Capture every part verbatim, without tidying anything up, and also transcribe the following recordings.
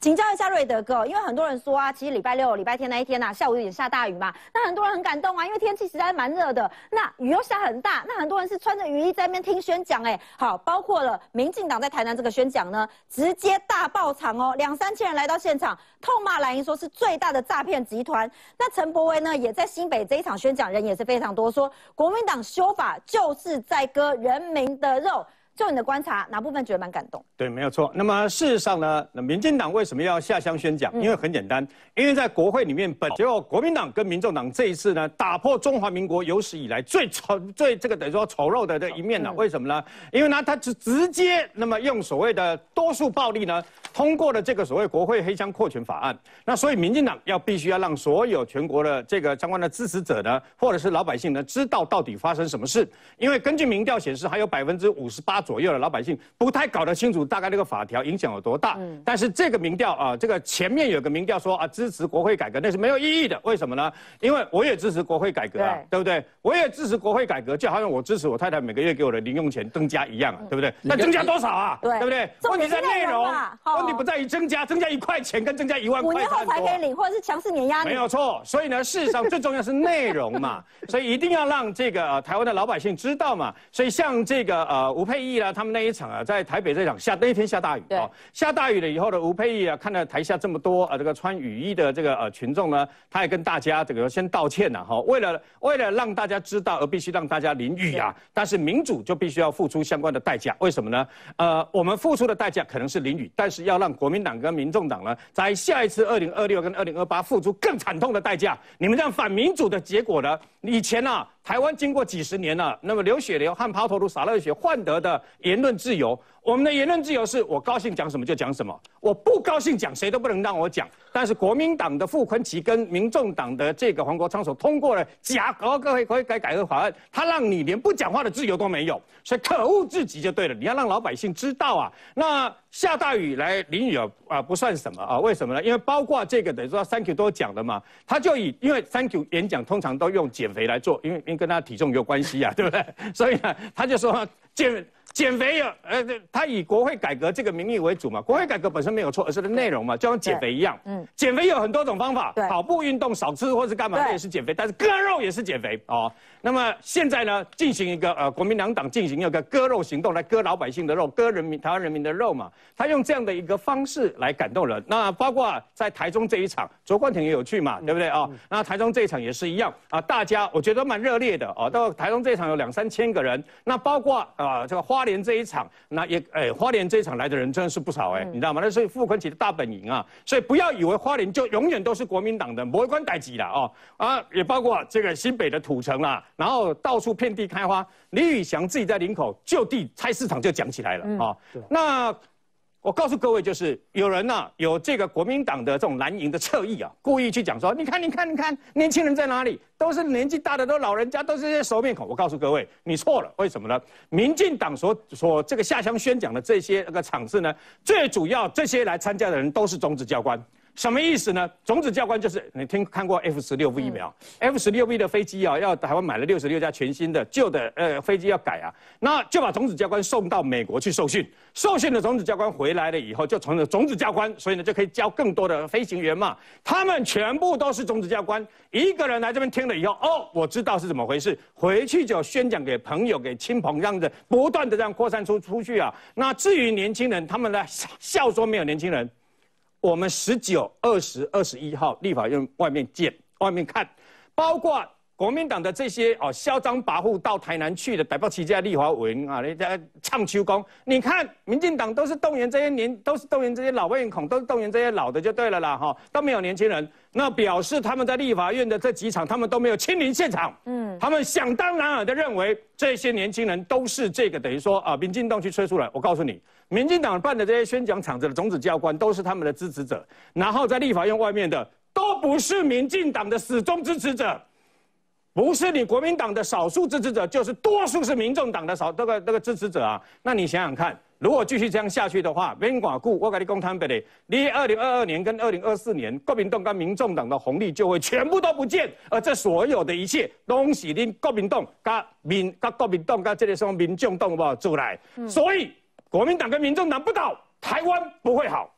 请教一下瑞德哥，因为很多人说啊，其实礼拜六、礼拜天那一天啊，下午有点下大雨嘛，那很多人很感动啊，因为天气实在蛮热的，那雨又下很大，那很多人是穿着雨衣在那边听宣讲，哎，好，包括了民进党在台南这个宣讲呢，直接大爆场哦，两三千人来到现场，痛骂蓝营说是最大的诈骗集团。那陈柏惟呢，也在新北这一场宣讲，人也是非常多，说国民党修法就是在割人民的肉。 就你的观察，哪部分觉得蛮感动？对，没有错。那么事实上呢，那民进党为什么要下乡宣讲？嗯、因为很简单，因为在国会里面，本就国民党跟民众党这一次呢，打破中华民国有史以来最丑、最这个等于说丑陋的这一面了、啊。嗯、为什么呢？因为呢，他直直接那么用所谓的多数暴力呢，通过了这个所谓国会黑箱扩权法案。那所以民进党要必须要让所有全国的这个相关的支持者呢，或者是老百姓呢，知道到底发生什么事。因为根据民调显示，还有百分之五十八。 左右的老百姓不太搞得清楚，大概这个法条影响有多大。嗯、但是这个民调啊，这个前面有个民调说啊，支持国会改革那是没有意义的。为什么呢？因为我也支持国会改革啊， 对, 对不对？我也支持国会改革，就好像我支持我太太每个月给我的零用钱增加一样啊，嗯、对不对？那增加多少啊？ 对, 对不对？问题在内容，哦、问题不在于增加，增加一块钱跟增加一万块差很多。五年后才可以领，或者是强势碾压你。没有错，所以呢，事实上最重要是内容嘛，所以一定要让这个、呃、台湾的老百姓知道嘛。所以像这个呃吴佩仪。 他们那一场啊，在台北这场下那一天下大雨啊、哦，下大雨了以后呢，吴佩仪啊，看到台下这么多啊、呃，这个穿雨衣的这个呃群众呢，他也跟大家这个先道歉呐、啊、哈、哦，为了为了让大家知道而必须让大家淋雨啊，但是民主就必须要付出相关的代价，为什么呢？呃，我们付出的代价可能是淋雨，但是要让国民党跟民众党呢，在下一次二零二六跟二零二八付出更惨痛的代价。你们这样反民主的结果呢？以前啊，台湾经过几十年啊，那么流血流汗、抛头颅、洒热血换得的。 言论自由，我们的言论自由是我高兴讲什么就讲什么，我不高兴讲谁都不能让我讲。但是国民党的傅崐萁跟民众党的这个黄国昌所通过了假国会改革改革法案，他让你连不讲话的自由都没有，所以可恶至极就对了。你要让老百姓知道啊，那下大雨来淋雨啊、呃、不算什么啊？为什么呢？因为包括这个等于说三 Q 都讲了嘛，他就以因为三 Q 演讲通常都用减肥来做，因为因为跟他体重有关系啊，对不对？所以呢，他就说减。 减肥有，呃，他以国会改革这个名义为主嘛，国会改革本身没有错，而是内容嘛，就像减肥一样，嗯，减肥有很多种方法，跑步运动少吃或是干嘛，那也是减肥，但是割肉也是减肥哦。那么现在呢，进行一个呃，国民两党进行一个割肉行动，来割老百姓的肉，割人民台湾人民的肉嘛，他用这样的一个方式来感动人。那包括在台中这一场，卓冠廷也有去嘛，对不对啊？哦嗯、那台中这一场也是一样啊，大家我觉得蛮热烈的哦，到台中这一场有两三千个人，那包括啊、呃、这个花。 花莲这一场，那也哎、欸，花莲这一场来的人真的是不少哎、欸，嗯、你知道吗？那是傅崐萁的大本营啊，所以不要以为花莲就永远都是国民党的魔关代级了哦啊，也包括这个新北的土城啦、啊，然后到处遍地开花。李宇翔自己在林口就地菜市场就讲起来了、嗯、啊。那我告诉各位，就是有人呢、啊、有这个国民党的这种蓝营的侧翼啊，故意去讲说，你看你看你看，年轻人在哪里？ 都是年纪大的，都老人家，都是些熟面孔。我告诉各位，你错了。为什么呢？民进党所所这个下乡宣讲的这些那个场次呢，最主要这些来参加的人都是种子教官。什么意思呢？种子教官就是你听看过 F 十六 V 疫苗 ，F 十六 V 的飞机啊，要台湾买了六十六架全新的，旧的呃飞机要改啊，那就把种子教官送到美国去受训。受训的种子教官回来了以后，就成了种子教官，所以呢就可以教更多的飞行员嘛。他们全部都是种子教官，一个人来这边听。 了以后哦，我知道是怎么回事，回去就宣讲给朋友、给亲朋，这样子不断的这样扩散出出去啊。那至于年轻人，他们呢笑说没有年轻人，我们十九、二十、二十一号立法院外面见，外面看，包括国民党的这些哦嚣张跋扈到台南去的台北旗下立法委员啊，人家唱秋公，你看民进党都是动员这些年，都是动员这些老面孔，都是动员这些老的就对了啦哈，都没有年轻人。 那表示他们在立法院的这几场，他们都没有亲临现场。嗯，他们想当然尔的认为这些年轻人都是这个等于说啊，民进党去吹出来。我告诉你，民进党办的这些宣讲场子的种子教官都是他们的支持者，然后在立法院外面的都不是民进党的死忠支持者，不是你国民党的少数支持者，就是多数是民众党的少这个这个支持者啊。那你想想看。 如果继续这样下去的话，免管顾，我跟你讲坦白的，你二零二二年跟二零二四年，国民党跟民众党的红利就会全部都不见，而这所有的一切都是恁国民党跟民、跟国民党跟这个什么民众党不出来，嗯、所以国民党跟民众党不倒，台湾不会好。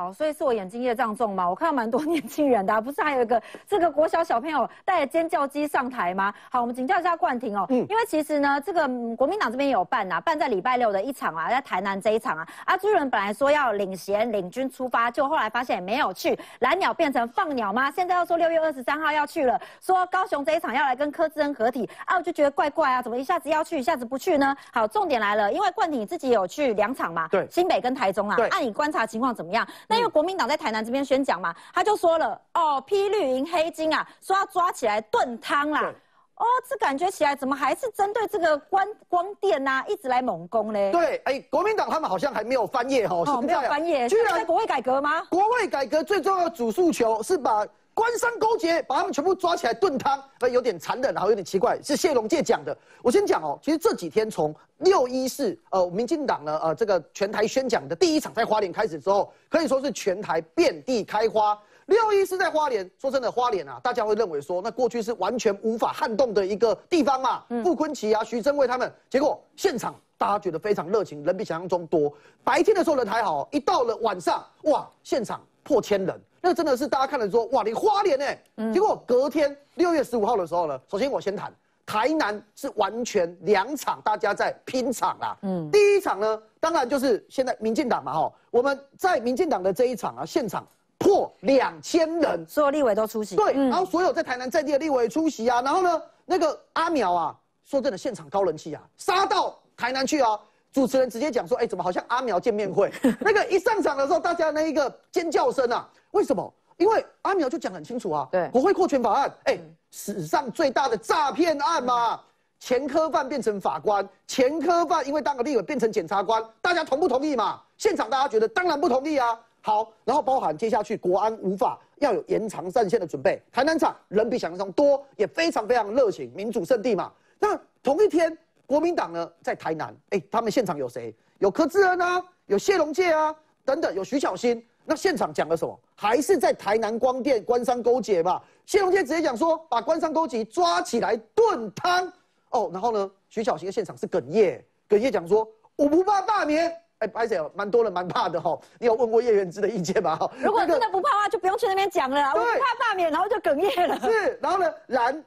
好，所以是我眼睛业障重吗？我看到蛮多年轻人的、啊，不是还有一个这个国小小朋友带着尖叫鸡上台吗？好，我们请教一下冠廷哦，嗯，因为其实呢，这个、嗯、国民党这边有办呐、啊，办在礼拜六的一场啊，在台南这一场啊，啊，朱立伦本来说要领衔领军出发，就后来发现也没有去，蓝鸟变成放鸟吗？现在又说六月二十三号要去了，说高雄这一场要来跟柯志恩合体啊，我就觉得怪怪啊，怎么一下子要去，一下子不去呢？好，重点来了，因为冠廷你自己有去两场嘛，对，新北跟台中啊，对，按你观察情况怎么样？ 那因为国民党在台南这边宣讲嘛，他就说了哦，批绿营黑金啊，说要抓起来炖汤啦。哦，这感觉起来怎么还是针对这个光光电呐、啊，一直来猛攻嘞？对，哎、欸，国民党他们好像还没有翻页哦，哦没有翻页，居然在国会改革吗？国会改革最重要的主诉求是把官商勾结，把他们全部抓起来炖汤，呃，有点残忍，然后有点奇怪，是谢龙介讲的。我先讲哦，其实这几天从六一四，呃，民进党呢，呃，这个全台宣讲的第一场在花莲开始之后，可以说是全台遍地开花。六一四在花莲，说真的，花莲啊，大家会认为说，那过去是完全无法撼动的一个地方嘛，傅崐萁啊、徐榛蔚他们，结果现场大家觉得非常热情，人比想象中多。白天的时候人还好，一到了晚上，哇，现场破千人。 那真的是大家看了说，哇，你花莲哎、欸！结果隔天六月十五号的时候呢，首先我先谈台南是完全两场，大家在拼场啦。嗯，第一场呢，当然就是现在民进党嘛哈，我们在民进党的这一场啊，现场破两千人，所有立委都出席。对，然后所有在台南在地的立委出席啊，然后呢，那个阿苗啊，说真的，现场高人气啊，杀到台南去啊。 主持人直接讲说：“哎、欸，怎么好像阿苗见面会？那个一上场的时候，大家那一个尖叫声啊，为什么？因为阿苗就讲很清楚啊，对，国会扩权法案，哎、欸，史上最大的诈骗案嘛，嗯、前科犯变成法官，前科犯因为当个立委变成检察官，大家同不同意嘛？现场大家觉得当然不同意啊。好，然后包含接下去国安无法要有延长战线的准备。台南场人比想象中多，也非常非常热情，民主圣地嘛。那同一天。” 国民党呢，在台南，哎、欸，他们现场有谁？有柯志恩啊，有谢龙介啊，等等，有徐巧芯。那现场讲了什么？还是在台南光电官商勾结嘛？谢龙介直接讲说，把官商勾结抓起来炖汤。哦，然后呢，徐巧芯的现场是哽咽，哽咽讲说，我不怕罢免。 哎，白姐，蛮多人蛮怕的哈。你有问过叶元之的意见吗？哈，如果真的不怕的话，就不用去那边讲了。我不怕罢免，然后就哽咽了。是，然后呢，然。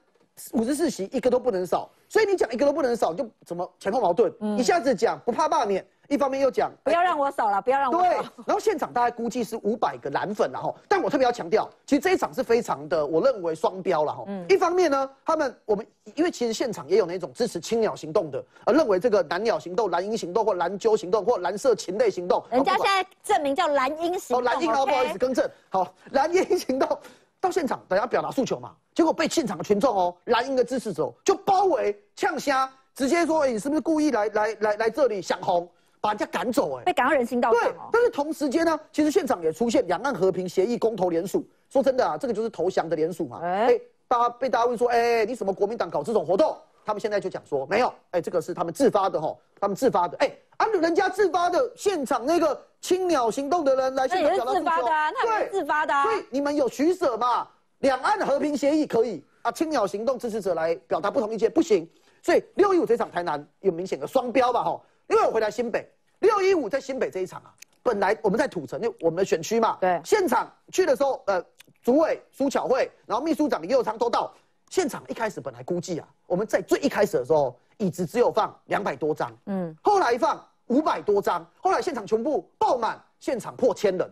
五十四席一个都不能少，所以你讲一个都不能少，就怎么前后矛盾？嗯、一下子讲不怕罢免，一方面又讲不要让我少了，不要让我少。对，然后现场大概估计是五百个蓝粉啦哈，但我特别要强调，其实这一场是非常的，我认为双标啦哈。嗯、一方面呢，他们我们因为其实现场也有那种支持青鸟行动的，而认为这个蓝鸟行动、蓝鹰行动或蓝鸠行动或蓝色禽类行动，人家现在证明叫蓝鹰行动。哦，蓝鹰哦，不好意思，更正，好，蓝鹰行动。 到现场，大家表达诉求嘛，结果被现场的群众哦，蓝营的支持者就包围、呛虾，直接说：“哎、欸，你是不是故意来来来来这里想红，把人家赶走、欸？”哎，被赶到人行道上、哦。对，但是同时间呢，其实现场也出现两岸和平协议公投联署。说真的啊，这个就是投降的联署嘛。哎、欸欸，大家被大家问说：“哎、欸，你什么国民党搞这种活动？”他们现在就讲说：“没有，哎、欸，这个是他们自发的吼，他们自发的。欸”哎。 啊，人家自发的，现场那个青鸟行动的人来现场表达自发的啊，他也是自发的啊。所以你们有取舍嘛？两岸和平协议可以啊，青鸟行动支持者来表达不同意见不行。所以六一五这场台南有明显的双标吧？吼，因为我回来新北，六一五在新北这一场啊，本来我们在土城，因为我们的选区嘛，对，现场去的时候，呃，主委苏巧慧，然后秘书长林佑昌都到。 现场一开始本来估计啊，我们在最一开始的时候，椅子只有放两百多张，嗯，后来放五百多张，后来现场全部爆满，现场破千人。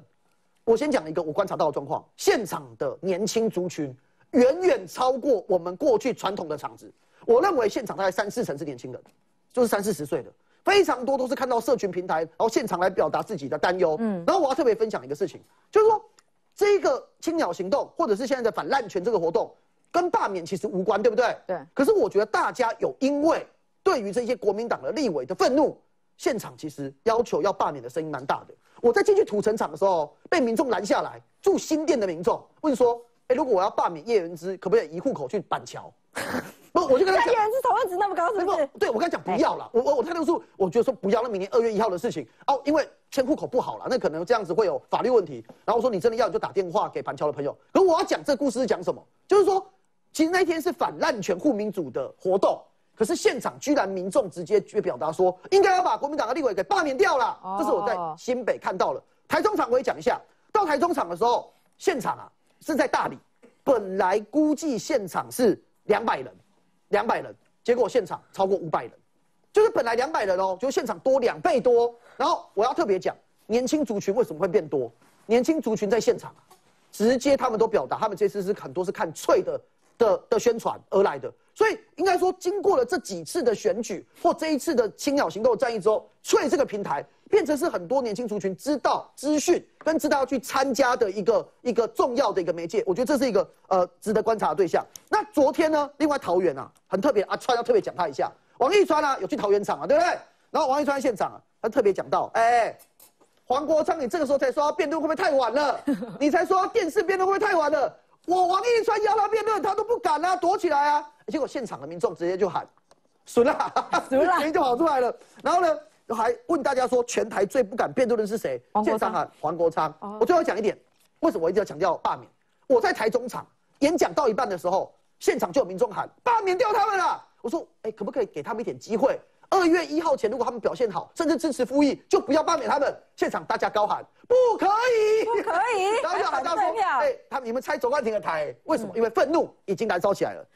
我先讲一个我观察到的状况，现场的年轻族群远远超过我们过去传统的场子。我认为现场大概三四成是年轻人，就是三四十岁的，非常多都是看到社群平台，然后现场来表达自己的担忧。嗯，然后我要特别分享一个事情，就是说这个青鸟行动，或者是现在的反滥权这个活动。 跟罢免其实无关，对不对？对。可是我觉得大家有因为对于这些国民党的立委的愤怒，现场其实要求要罢免的声音蛮大的。我在进去土城场的时候，被民众拦下来，住新店的民众问说：“哎、欸，如果我要罢免叶元之，可不可以移户口去板桥？” 不，我就跟他讲，叶元之投案值那么高，是不是？对，我跟他讲不要了。我我我态度是，我觉得说不要，那明年二月一号的事情哦，因为迁户口不好了，那可能这样子会有法律问题。然后我说你真的要，你就打电话给板桥的朋友。可我要讲这故事是讲什么，就是说。 其实那天是反滥权护民主的活动，可是现场居然民众直接去表达说，应该要把国民党的立委给罢免掉了。哦、这是我在新北看到了。台中场我也讲一下，到台中场的时候，现场啊是在大理，本来估计现场是两百人，两百人，结果现场超过五百人，就是本来两百人哦，就是现场多两倍多。然后我要特别讲，年轻族群为什么会变多？年轻族群在现场啊，直接他们都表达，他们这次是很多是看脆的的的宣传而来的。 所以应该说，经过了这几次的选举或这一次的青鸟行动战役之后，翠这个平台变成是很多年轻族群知道资讯跟知道要去参加的一个一个重要的一个媒介。我觉得这是一个呃值得观察的对象。那昨天呢，另外桃园啊很特别啊，川要特别讲他一下，王一川啊有去桃园场啊，对不对？然后王一川现场啊，他特别讲到，哎、欸，黄国昌，你这个时候才说辩论会不会太晚了？你才说电视辩论会不会太晚了？ 我王一川邀他辩论，他都不敢啊，躲起来啊！结果现场的民众直接就喊“损啦，损啦”，人就跑出来了。然后呢，还问大家说，全台最不敢辩论的是谁？现场喊黄国昌。哦、我最后讲一点，为什么我一直要强调罢免？我在台中场演讲到一半的时候，现场就有民众喊“罢免掉他们啦！”我说：“哎、欸，可不可以给他们一点机会？二月一号前，如果他们表现好，甚至支持复议，就不要罢免他们。”现场大家高喊。 不可以，不可以！然后就喊到说：“哎、欸，他们你们拆总冠廷的台，为什么？嗯、因为愤怒已经燃烧起来了。”